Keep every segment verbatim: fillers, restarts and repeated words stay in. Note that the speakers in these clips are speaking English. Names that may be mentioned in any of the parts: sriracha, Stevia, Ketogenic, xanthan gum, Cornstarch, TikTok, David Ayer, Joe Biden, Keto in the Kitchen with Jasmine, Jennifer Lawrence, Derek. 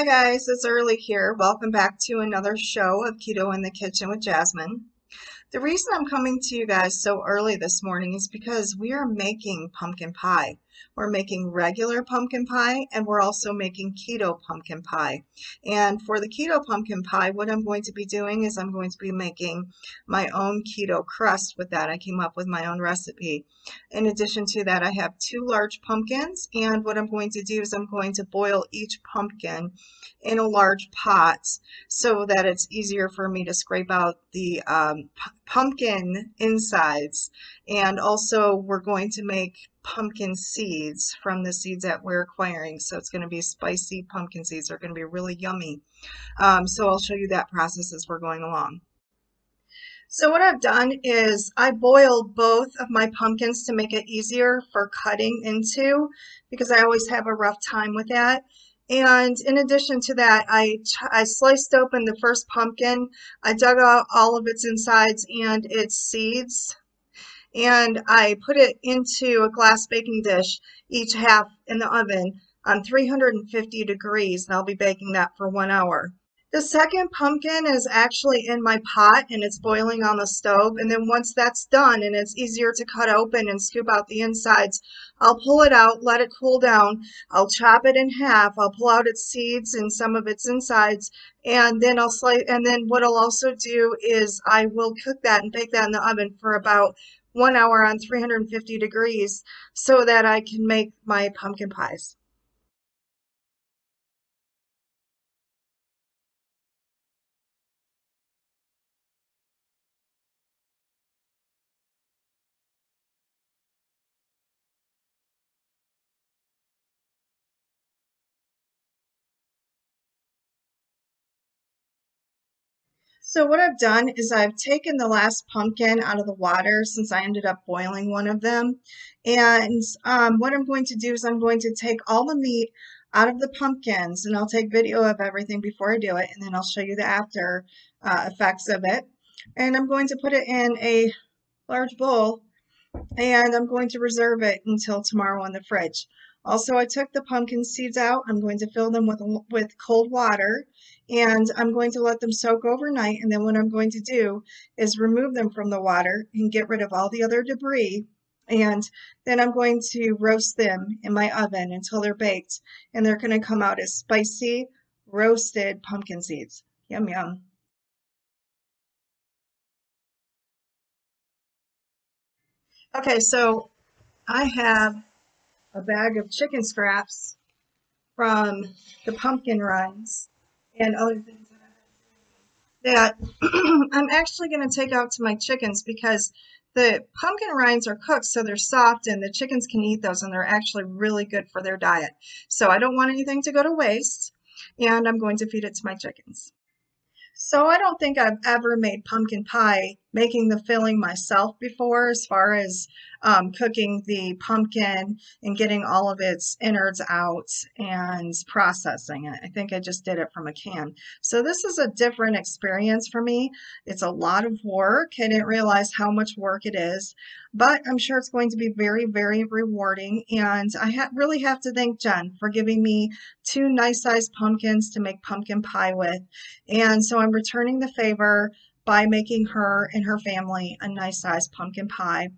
Hi guys, it's Early here. Welcome back to another show of Keto in the Kitchen with Jasmine. The reason I'm coming to you guys so early this morning is because we are making pumpkin pie. We're making regular pumpkin pie and we're also making keto pumpkin pie. And for the keto pumpkin pie, what I'm going to be doing is I'm going to be making my own keto crust with that. I came up with my own recipe. In addition to that, I have two large pumpkins, and what I'm going to do is I'm going to boil each pumpkin in a large pot so that it's easier for me to scrape out the um, pumpkin insides. And also we're going to make pumpkin seeds from the seeds that we're acquiring, so it's going to be spicy pumpkin seeds. They're going to be really yummy. Um, so I'll show you that process as we're going along. So what I've done is I boiled both of my pumpkins to make it easier for cutting into, because I always have a rough time with that. And in addition to that, I, I sliced open the first pumpkin. I dug out all of its insides and its seeds, and I put it into a glass baking dish, each half in the oven on three hundred fifty degrees, and I'll be baking that for one hour. The second pumpkin is actually in my pot and it's boiling on the stove, and then once that's done and it's easier to cut open and scoop out the insides, I'll pull it out, let it cool down, I'll chop it in half, I'll pull out its seeds and some of its insides, and then I'll slice, and then what I'll also do is I will cook that and bake that in the oven for about one hour on three hundred fifty degrees so that I can make my pumpkin pies. So what I've done is I've taken the last pumpkin out of the water, since I ended up boiling one of them. And um, what I'm going to do is I'm going to take all the meat out of the pumpkins, and I'll take video of everything before I do it, and then I'll show you the after uh, effects of it. And I'm going to put it in a large bowl, and I'm going to reserve it until tomorrow in the fridge. Also, I took the pumpkin seeds out. I'm going to fill them with, with cold water, and I'm going to let them soak overnight. And then what I'm going to do is remove them from the water and get rid of all the other debris. And then I'm going to roast them in my oven until they're baked, and they're going to come out as spicy roasted pumpkin seeds. Yum, yum. Okay, so I have a bag of chicken scraps from the pumpkin rinds and other things that I'm actually going to take out to my chickens, because the pumpkin rinds are cooked so they're soft and the chickens can eat those, and they're actually really good for their diet. So I don't want anything to go to waste, and I'm going to feed it to my chickens. So I don't think I've ever made pumpkin pie making the filling myself before, as far as um, cooking the pumpkin and getting all of its innards out and processing it. I think I just did it from a can. So this is a different experience for me. It's a lot of work. I didn't realize how much work it is, but I'm sure it's going to be very, very rewarding. And I ha really have to thank Jen for giving me two nice-sized pumpkins to make pumpkin pie with. And so I'm returning the favor by making her and her family a nice-sized pumpkin pie.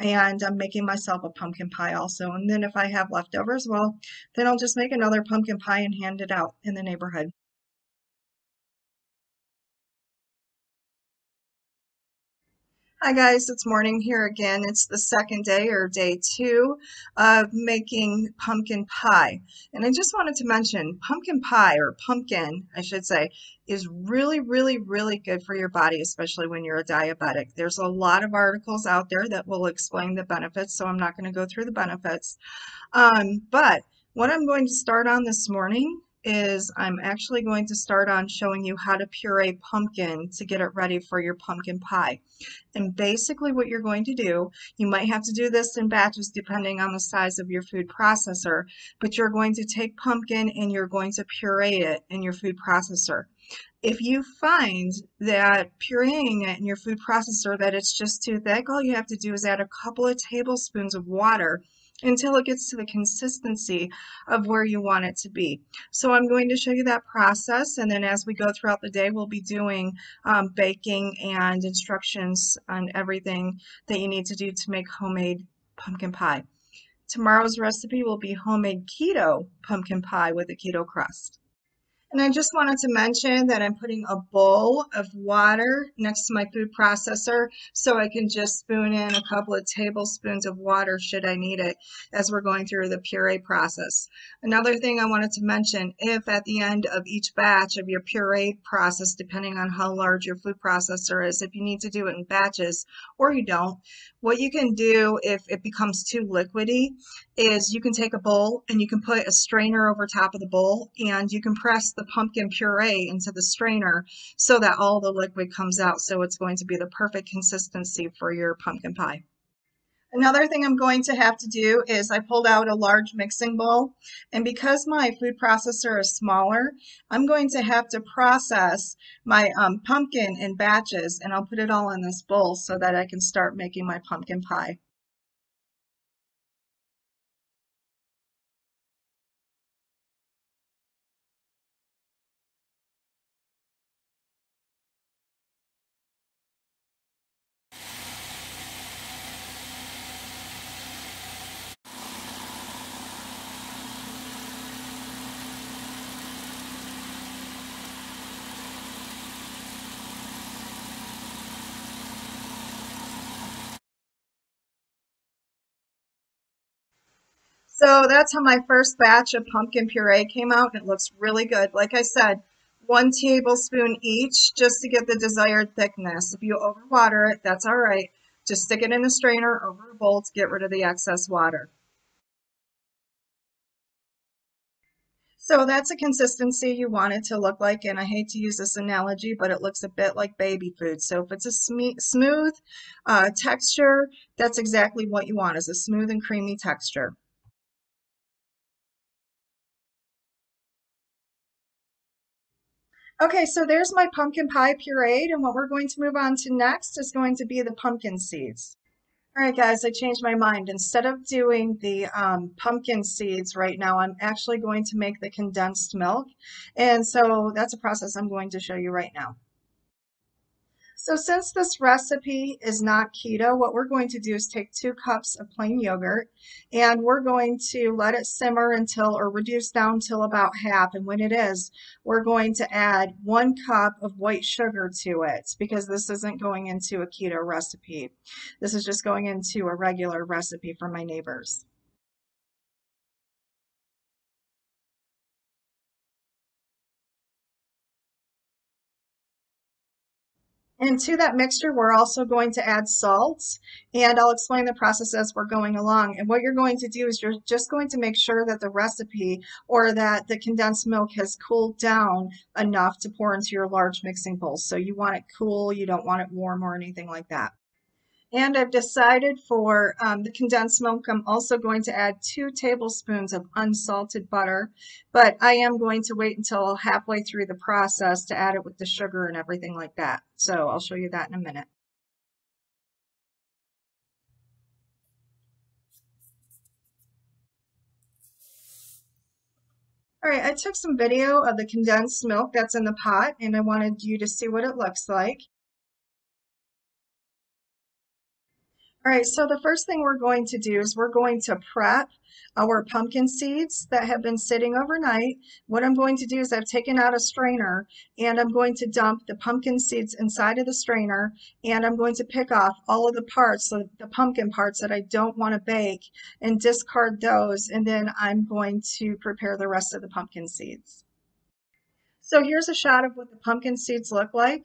And I'm making myself a pumpkin pie also. And then if I have leftovers, well, then I'll just make another pumpkin pie and hand it out in the neighborhood. Hi guys, it's morning here again. It's the second day, or day two, of making pumpkin pie. And I just wanted to mention, pumpkin pie, or pumpkin, I should say, is really, really, really good for your body, especially when you're a diabetic. There's a lot of articles out there that will explain the benefits, so I'm not going to go through the benefits. Um, but what I'm going to start on this morning is I'm actually going to start on showing you how to puree pumpkin to get it ready for your pumpkin pie. And basically what you're going to do, you might have to do this in batches depending on the size of your food processor, but you're going to take pumpkin and you're going to puree it in your food processor. If you find that pureeing it in your food processor that it's just too thick, all you have to do is add a couple of tablespoons of water until it gets to the consistency of where you want it to be. So I'm going to show you that process, and then as we go throughout the day, we'll be doing um, baking and instructions on everything that you need to do to make homemade pumpkin pie. Tomorrow's recipe will be homemade keto pumpkin pie with a keto crust. And I just wanted to mention that I'm putting a bowl of water next to my food processor so I can just spoon in a couple of tablespoons of water should I need it as we're going through the puree process. Another thing I wanted to mention, if at the end of each batch of your puree process, depending on how large your food processor is, if you need to do it in batches or you don't, what you can do if it becomes too liquidy is you can take a bowl and you can put a strainer over top of the bowl, and you can press the The pumpkin puree into the strainer so that all the liquid comes out, so it's going to be the perfect consistency for your pumpkin pie. Another thing I'm going to have to do is I pulled out a large mixing bowl, and because my food processor is smaller, I'm going to have to process my um, pumpkin in batches, and I'll put it all in this bowl so that I can start making my pumpkin pie. So that's how my first batch of pumpkin puree came out, and it looks really good. Like I said, one tablespoon each just to get the desired thickness. If you overwater it, that's all right. Just stick it in a strainer over a bowl to get rid of the excess water. So that's the consistency you want it to look like, and I hate to use this analogy, but it looks a bit like baby food. So if it's a sm smooth uh, texture, that's exactly what you want, is a smooth and creamy texture. Okay, so there's my pumpkin pie pureed, and what we're going to move on to next is going to be the pumpkin seeds. All right, guys, I changed my mind. Instead of doing the um, pumpkin seeds right now, I'm actually going to make the condensed milk, and so that's a process I'm going to show you right now. So since this recipe is not keto, what we're going to do is take two cups of plain yogurt, and we're going to let it simmer until, or reduce down till about half. And when it is, we're going to add one cup of white sugar to it, because this isn't going into a keto recipe. This is just going into a regular recipe for my neighbors. And to that mixture, we're also going to add salt, and I'll explain the process as we're going along. And what you're going to do is you're just going to make sure that the recipe, or that the condensed milk, has cooled down enough to pour into your large mixing bowl. So you want it cool, you don't want it warm or anything like that. And I've decided for um, the condensed milk, I'm also going to add two tablespoons of unsalted butter, but I am going to wait until halfway through the process to add it with the sugar and everything like that. So I'll show you that in a minute. All right, I took some video of the condensed milk that's in the pot, and I wanted you to see what it looks like. All right, so the first thing we're going to do is we're going to prep our pumpkin seeds that have been sitting overnight. What I'm going to do is I've taken out a strainer, and I'm going to dump the pumpkin seeds inside of the strainer, and I'm going to pick off all of the parts, the pumpkin parts that I don't want to bake, and discard those, and then I'm going to prepare the rest of the pumpkin seeds. So here's a shot of what the pumpkin seeds look like.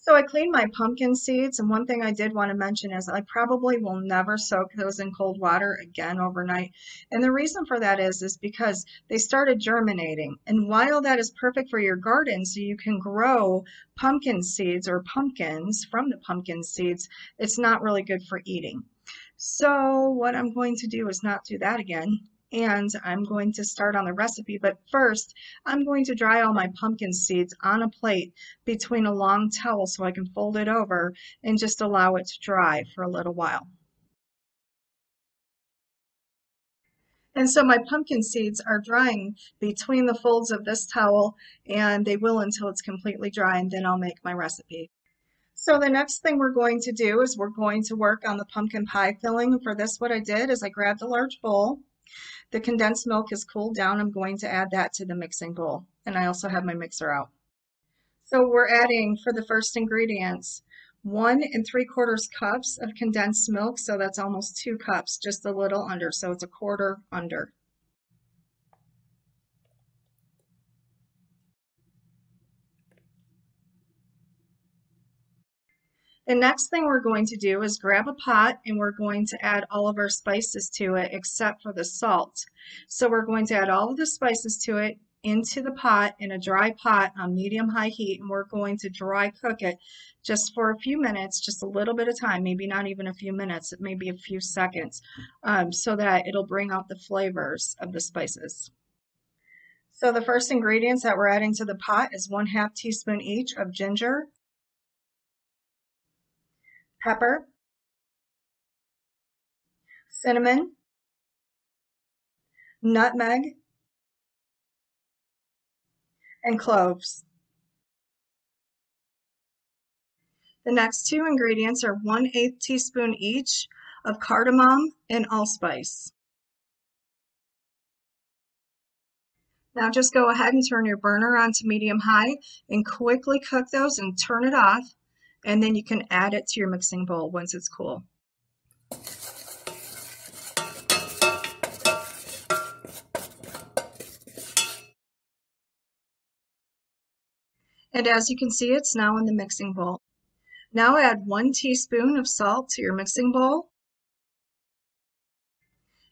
So I cleaned my pumpkin seeds, and one thing I did want to mention is I probably will never soak those in cold water again overnight. And the reason for that is, is because they started germinating. And while that is perfect for your garden, so you can grow pumpkin seeds or pumpkins from the pumpkin seeds, it's not really good for eating. So what I'm going to do is not do that again. and I'm going to start on the recipe. But first, I'm going to dry all my pumpkin seeds on a plate between a long towel so I can fold it over and just allow it to dry for a little while. And so my pumpkin seeds are drying between the folds of this towel, and they will until it's completely dry, and then I'll make my recipe. So the next thing we're going to do is we're going to work on the pumpkin pie filling. And for this, what I did is I grabbed a large bowl. The condensed milk has cooled down. I'm going to add that to the mixing bowl. And I also have my mixer out. So we're adding, for the first ingredients, one and three quarters cups of condensed milk. So that's almost two cups, just a little under. So it's a quarter under. The next thing we're going to do is grab a pot, and we're going to add all of our spices to it except for the salt. So we're going to add all of the spices to it into the pot in a dry pot on medium-high heat, and we're going to dry cook it just for a few minutes, just a little bit of time, maybe not even a few minutes, it may be a few seconds, um, so that it'll bring out the flavors of the spices. So the first ingredients that we're adding to the pot is one half teaspoon each of ginger, pepper, cinnamon, nutmeg, and cloves. The next two ingredients are one eighth teaspoon each of cardamom and allspice. Now just go ahead and turn your burner on to medium-high and quickly cook those and turn it off. And then you can add it to your mixing bowl once it's cool. And as you can see, it's now in the mixing bowl. Now add one teaspoon of salt to your mixing bowl.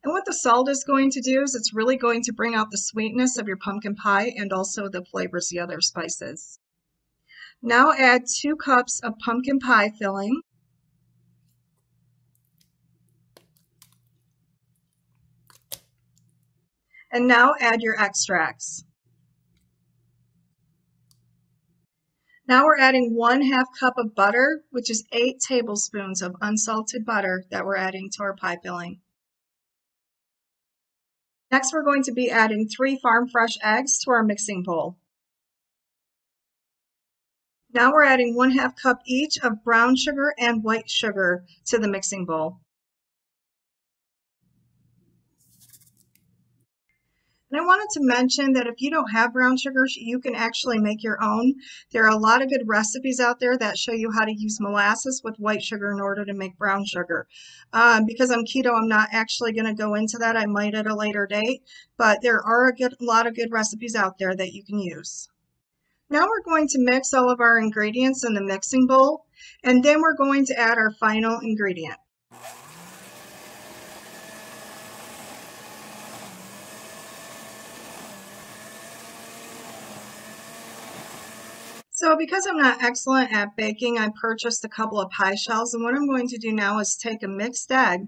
And what the salt is going to do is it's really going to bring out the sweetness of your pumpkin pie and also the flavors of the other spices. Now add two cups of pumpkin pie filling. And now add your extracts. Now we're adding one half cup of butter, which is eight tablespoons of unsalted butter that we're adding to our pie filling. Next, we're going to be adding three farm fresh eggs to our mixing bowl. Now we're adding one half cup each of brown sugar and white sugar to the mixing bowl. And I wanted to mention that if you don't have brown sugar, you can actually make your own. There are a lot of good recipes out there that show you how to use molasses with white sugar in order to make brown sugar. Um, because I'm keto, I'm not actually going to go into that. I might at a later date, but there are a good, a lot of good recipes out there that you can use. Now we're going to mix all of our ingredients in the mixing bowl, and then we're going to add our final ingredient. So because I'm not excellent at baking, I purchased a couple of pie shells, and what I'm going to do now is take a mixed egg,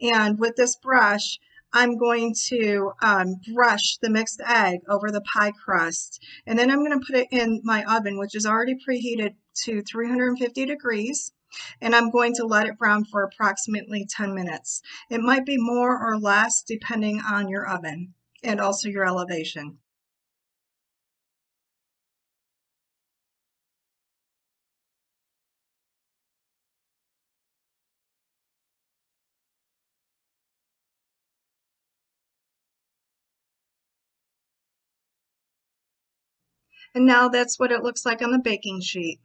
and with this brush, I'm going to um, brush the mixed egg over the pie crust, and then I'm going to put it in my oven, which is already preheated to three hundred fifty degrees, and I'm going to let it brown for approximately ten minutes. It might be more or less depending on your oven and also your elevation. And now that's what it looks like on the baking sheet.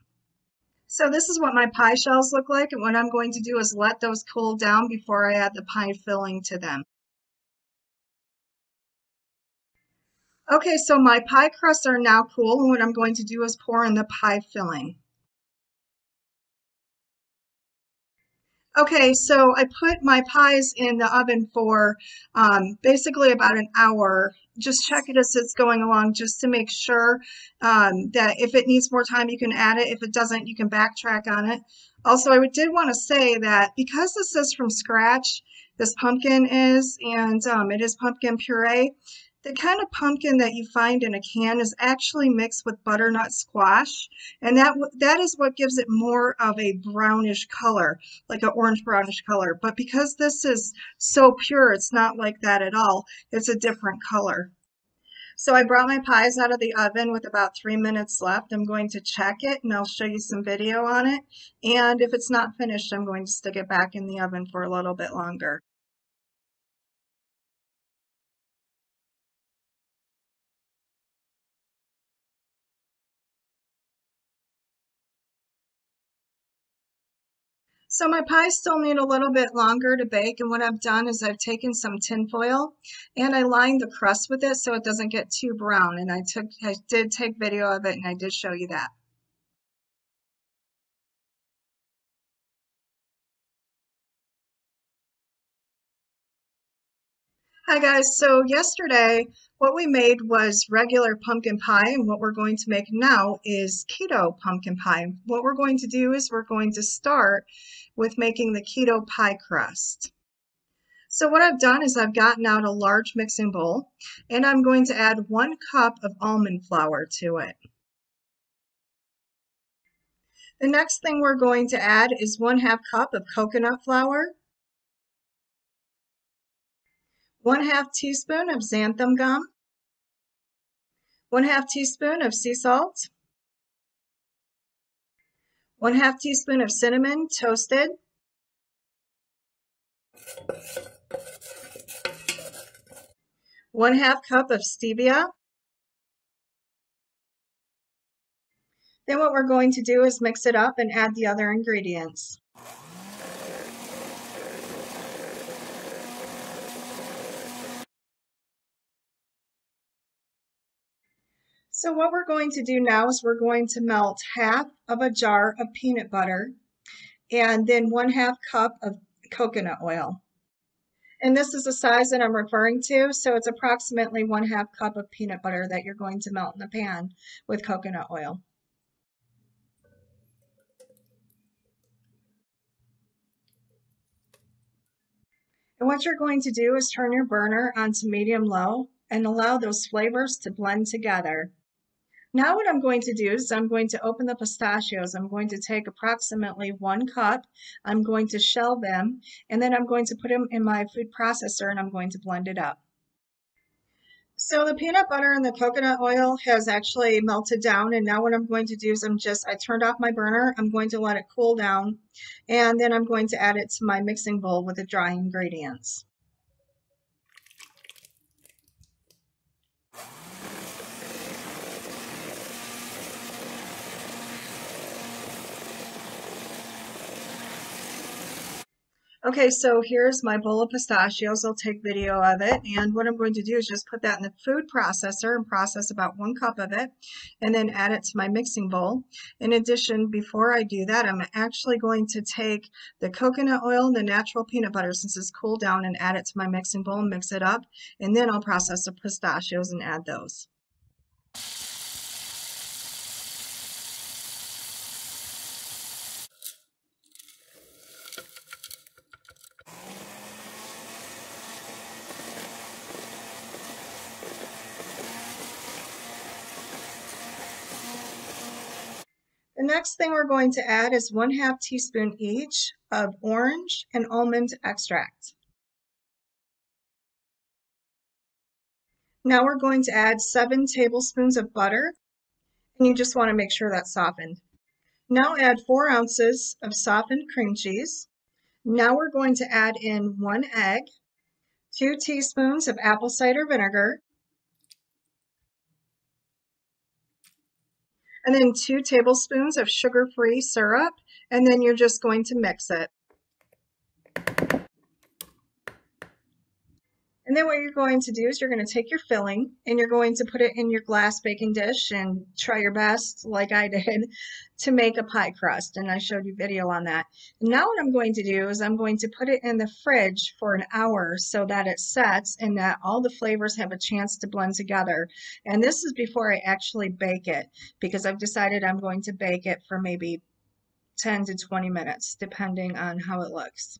So this is what my pie shells look like, and what I'm going to do is let those cool down before I add the pie filling to them. Okay, so my pie crusts are now cool, and what I'm going to do is pour in the pie filling. Okay, so I put my pies in the oven for um, basically about an hour. Just check it as it's going along just to make sure um, that if it needs more time, you can add it. If it doesn't, you can backtrack on it. Also, I did want to say that because this is from scratch, this pumpkin is, and um, it is pumpkin puree. The kind of pumpkin that you find in a can is actually mixed with butternut squash, and that that is what gives it more of a brownish color, like an orange brownish color. But because this is so pure, it's not like that at all. It's a different color. So I brought my pies out of the oven with about three minutes left. I'm going to check it, and I'll show you some video on it. And if it's not finished, I'm going to stick it back in the oven for a little bit longer. So my pies still need a little bit longer to bake, and what I've done is I've taken some tin foil and I lined the crust with it so it doesn't get too brown, and I took I did take video of it, and I did show you that. Hi guys, so yesterday what we made was regular pumpkin pie, and what we're going to make now is keto pumpkin pie. What we're going to do is we're going to start with making the keto pie crust. So what I've done is I've gotten out a large mixing bowl, and I'm going to add one cup of almond flour to it. The next thing we're going to add is one half cup of coconut flour, one half teaspoon of xanthan gum, one half teaspoon of sea salt, one half teaspoon of cinnamon toasted, one half cup of stevia. Then what we're going to do is mix it up and add the other ingredients. So what we're going to do now is we're going to melt half of a jar of peanut butter and then one half cup of coconut oil. And this is the size that I'm referring to, so it's approximately one half cup of peanut butter that you're going to melt in the pan with coconut oil. And what you're going to do is turn your burner onto medium-low and allow those flavors to blend together. Now what I'm going to do is I'm going to open the pistachios. I'm going to take approximately one cup. I'm going to shell them, and then I'm going to put them in my food processor, and I'm going to blend it up. So the peanut butter and the coconut oil has actually melted down, and now what I'm going to do is I'm just, I turned off my burner. I'm going to let it cool down, and then I'm going to add it to my mixing bowl with the dry ingredients. Okay, so here's my bowl of pistachios. I'll take video of it. And what I'm going to do is just put that in the food processor and process about one cup of it, and then add it to my mixing bowl. In addition, before I do that, I'm actually going to take the coconut oil and the natural peanut butter, since it's cooled down, and add it to my mixing bowl and mix it up. And then I'll process the pistachios and add those. The next thing we're going to add is one half teaspoon each of orange and almond extract. Now we're going to add seven tablespoons of butter, and you just want to make sure that's softened. Now add four ounces of softened cream cheese. Now we're going to add in one egg, two teaspoons of apple cider vinegar, and then two tablespoons of sugar-free syrup, and then you're just going to mix it. And then what you're going to do is you're going to take your filling, and you're going to put it in your glass baking dish and try your best, like I did, to make a pie crust, and I showed you video on that. And now what I'm going to do is I'm going to put it in the fridge for an hour so that it sets and that all the flavors have a chance to blend together. And this is before I actually bake it, because I've decided I'm going to bake it for maybe ten to twenty minutes, depending on how it looks.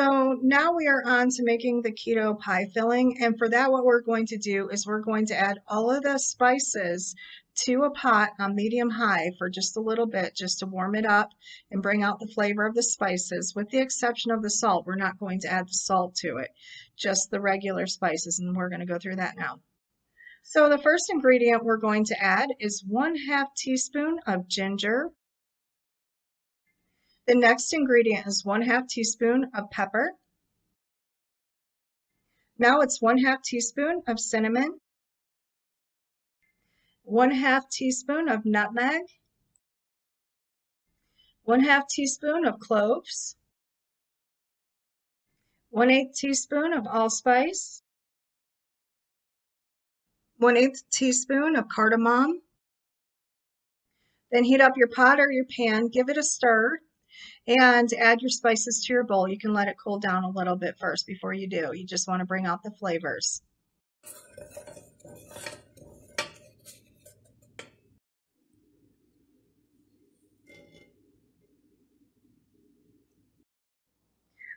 So now we are on to making the keto pie filling. And for that, what we're going to do is we're going to add all of the spices to a pot on medium high for just a little bit, just to warm it up and bring out the flavor of the spices. With the exception of the salt, we're not going to add the salt to it, just the regular spices. And we're going to go through that now. So the first ingredient we're going to add is one half teaspoon of ginger. The next ingredient is one half teaspoon of pepper. Now it's one half teaspoon of cinnamon, one half teaspoon of nutmeg, one half teaspoon of cloves, one eighth teaspoon of allspice, one eighth teaspoon of cardamom. Then heat up your pot or your pan, give it a stir, and add your spices to your bowl. You can let it cool down a little bit first before you do. You just want to bring out the flavors.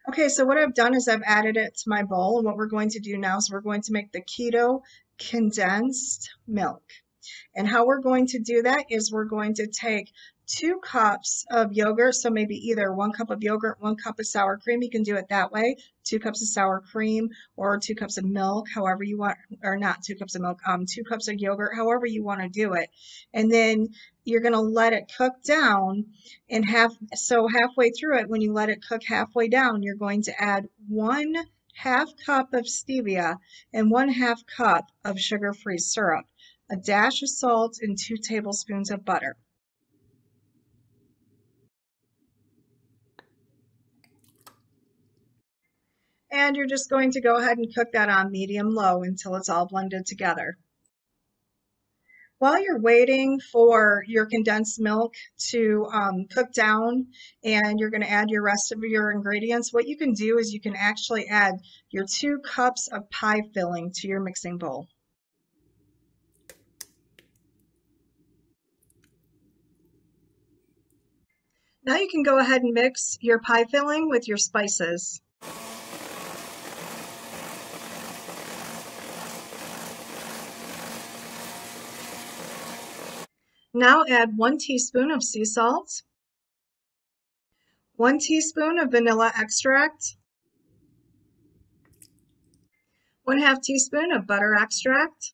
Okay, so what I've done is I've added it to my bowl, and what we're going to do now is we're going to make the keto condensed milk. And how we're going to do that is we're going to take two cups of yogurt, so maybe either one cup of yogurt, one cup of sour cream, you can do it that way, two cups of sour cream, or two cups of milk, however you want, or not two cups of milk, um, two cups of yogurt, however you want to do it. And then you're going to let it cook down, and half, so halfway through it, when you let it cook halfway down, you're going to add one half cup of stevia and one half cup of sugar-free syrup, a dash of salt, and two tablespoons of butter. And you're just going to go ahead and cook that on medium-low until it's all blended together. While you're waiting for your condensed milk to um, cook down, and you're going to add your rest of your ingredients, what you can do is you can actually add your two cups of pie filling to your mixing bowl. Now you can go ahead and mix your pie filling with your spices. Now add one teaspoon of sea salt, one teaspoon of vanilla extract, one half teaspoon of butter extract.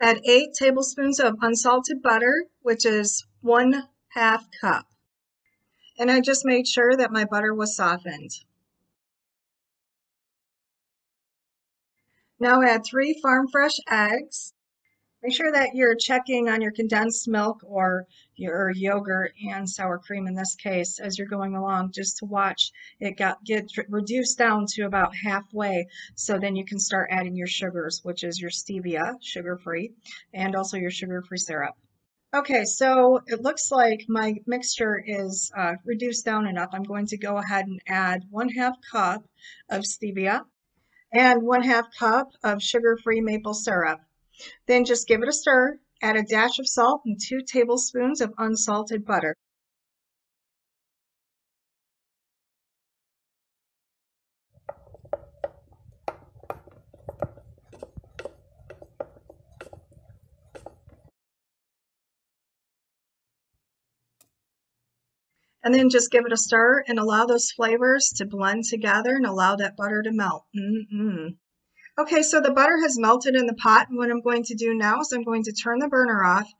Add eight tablespoons of unsalted butter, which is one half cup. And I just made sure that my butter was softened. Now add three farm fresh eggs. Make sure that you're checking on your condensed milk or your yogurt and sour cream in this case as you're going along, just to watch it got, get reduced down to about halfway. So then you can start adding your sugars, which is your stevia, sugar-free, and also your sugar-free syrup. Okay, so it looks like my mixture is uh, reduced down enough. I'm going to go ahead and add one half cup of stevia and one half cup of sugar-free maple syrup. Then just give it a stir, add a dash of salt and two tablespoons of unsalted butter. And then just give it a stir and allow those flavors to blend together and allow that butter to melt. Mm-mm. Okay, so the butter has melted in the pot, and what I'm going to do now is I'm going to turn the burner off,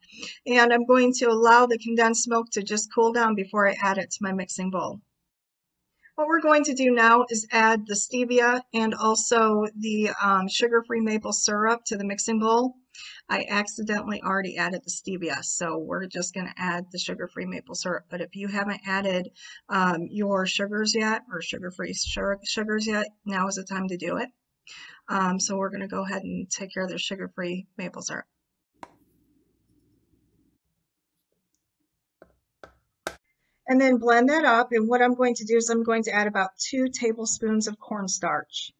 and I'm going to allow the condensed milk to just cool down before I add it to my mixing bowl. What we're going to do now is add the stevia and also the um, sugar-free maple syrup to the mixing bowl. I accidentally already added the stevia, so we're just going to add the sugar-free maple syrup. But if you haven't added um, your sugars yet, or sugar-free sugars yet, now is the time to do it. Um, so we're going to go ahead and take care of the sugar-free maple syrup. And then blend that up, and what I'm going to do is I'm going to add about two tablespoons of cornstarch.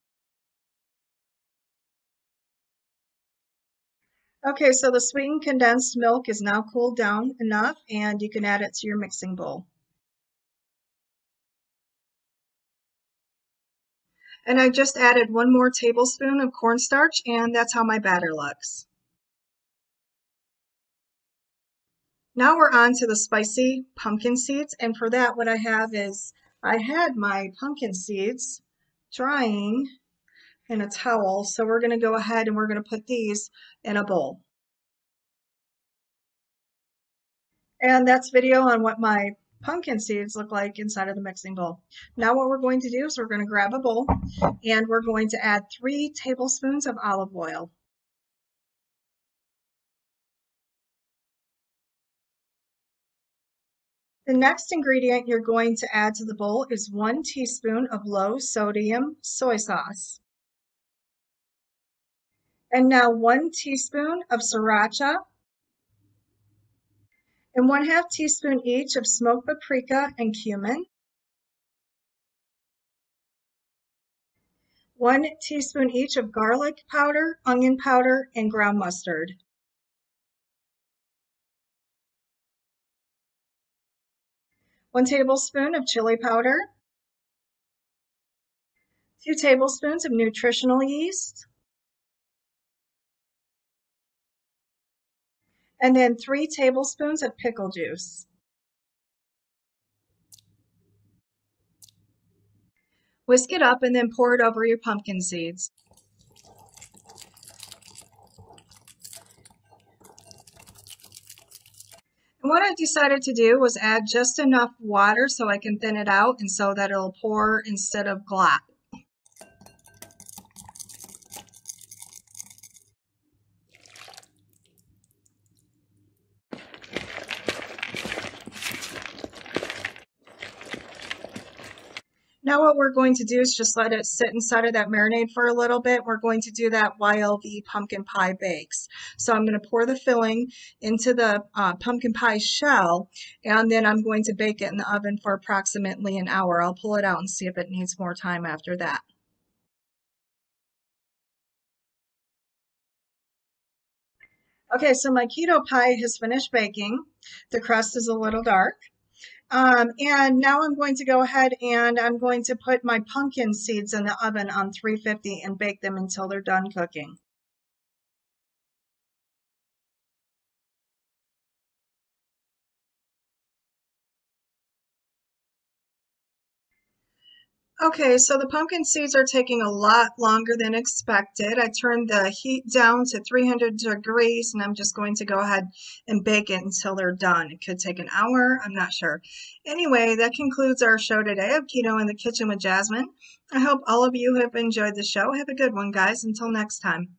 Okay, so the sweetened condensed milk is now cooled down enough, and you can add it to your mixing bowl. And I just added one more tablespoon of cornstarch, and that's how my batter looks. Now we're on to the spicy pumpkin seeds, and for that what I have is I had my pumpkin seeds drying in a towel, so we're going to go ahead and we're going to put these in a bowl. And that's video on what my pumpkin seeds look like inside of the mixing bowl. Now what we're going to do is we're going to grab a bowl and we're going to add three tablespoons of olive oil. The next ingredient you're going to add to the bowl is one teaspoon of low sodium soy sauce. And now one teaspoon of sriracha and one half teaspoon each of smoked paprika and cumin. One teaspoon each of garlic powder, onion powder, and ground mustard. One tablespoon of chili powder, two tablespoons of nutritional yeast, and then three tablespoons of pickle juice. Whisk it up and then pour it over your pumpkin seeds. And what I decided to do was add just enough water so I can thin it out and so that it'll pour instead of glop. Now what we're going to do is just let it sit inside of that marinade for a little bit. We're going to do that while the pumpkin pie bakes. So I'm going to pour the filling into the uh, pumpkin pie shell, and then I'm going to bake it in the oven for approximately an hour. I'll pull it out and see if it needs more time after that. Okay, so my keto pie has finished baking. The crust is a little dark. Um, and now I'm going to go ahead and I'm going to put my pumpkin seeds in the oven on three fifty and bake them until they're done cooking. Okay, so the pumpkin seeds are taking a lot longer than expected. I turned the heat down to three hundred degrees, and I'm just going to go ahead and bake it until they're done. It could take an hour, I'm not sure. Anyway, that concludes our show today of Keto in the Kitchen with Jasmine. I hope all of you have enjoyed the show. Have a good one, guys. Until next time.